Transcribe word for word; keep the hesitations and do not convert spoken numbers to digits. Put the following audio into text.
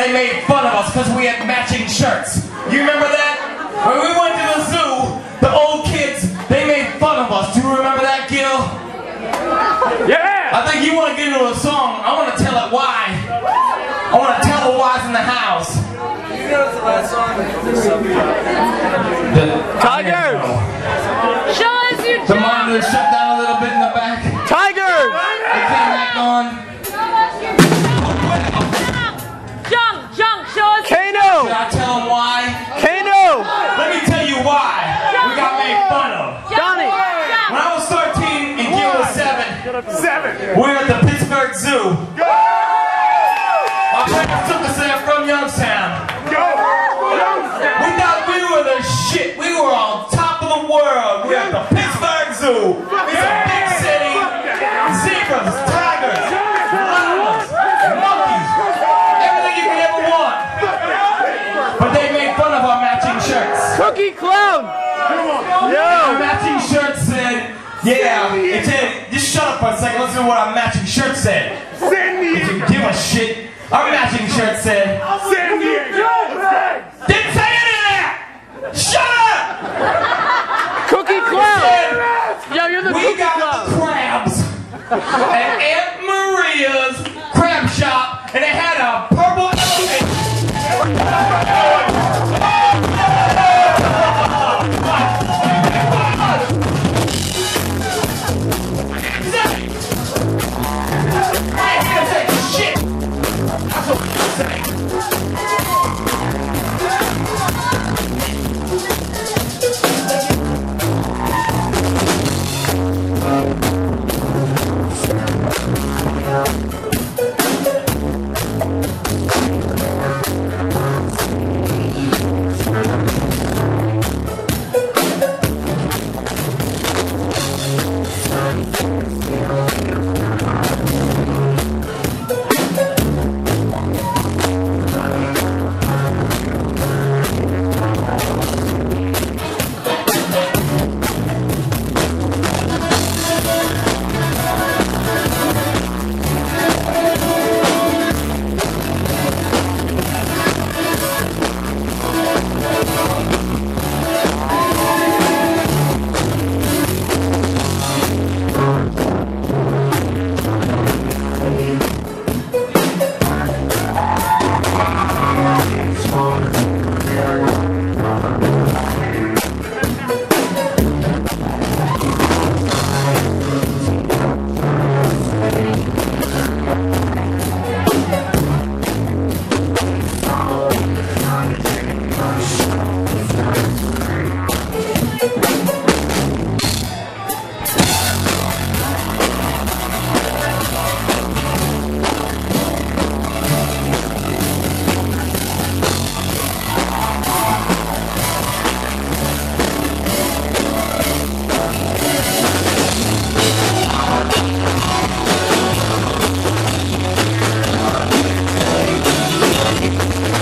They made fun of us because we had matching shirts. You remember that? When we went to the zoo, the old kids, they made fun of us. Do you remember that, Gil? Yeah! I think you want to get into a song. I want to tell it why. I want to tell the why's in the house. You know it's the last song that Tigers! Show us your The monitor shut down a little bit in the back. Tigers! It came back on. Kano! Should I tell him why? Kano! Let me tell you why we got made fun of. Johnny! When I was thirteen and Gil was seven, we were at the Pittsburgh Zoo. Go. My parents took us there from Youngstown. Go. We thought we were the shit. We were on top of the world. We were at the Pittsburgh Zoo. It's a big city. Zebras, tigers, llamas, monkeys. Everything you could ever want. But they made fun of our matching shirts. Cookie Club! Yo! Our matching shirts said, yeah, it said, just shut up for a second, listen to what our matching shirt said. Send me! If you give a shit, our matching shirt said, send me! Didn't say any of that! Shut up! Cookie Club! Said, yo, you're the we Cookie got Club. The crabs at Aunt Maria's crab shop, and it had a purple elephant. Thank you.